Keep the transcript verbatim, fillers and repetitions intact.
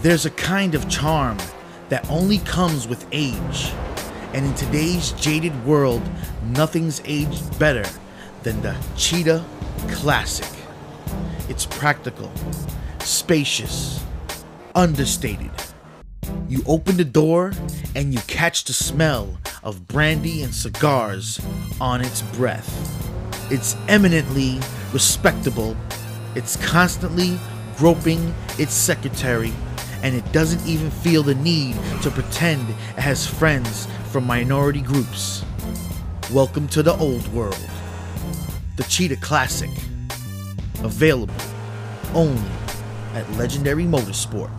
There's a kind of charm that only comes with age, and in today's jaded world, nothing's aged better than the Cheetah Classic. It's practical, spacious, understated. You open the door and you catch the smell of brandy and cigars on its breath. It's eminently respectable, it's constantly groping its secretary, and it doesn't even feel the need to pretend it has friends from minority groups. Welcome to the old world. The Cheetah Classic. Available only at Legendary Motorsport.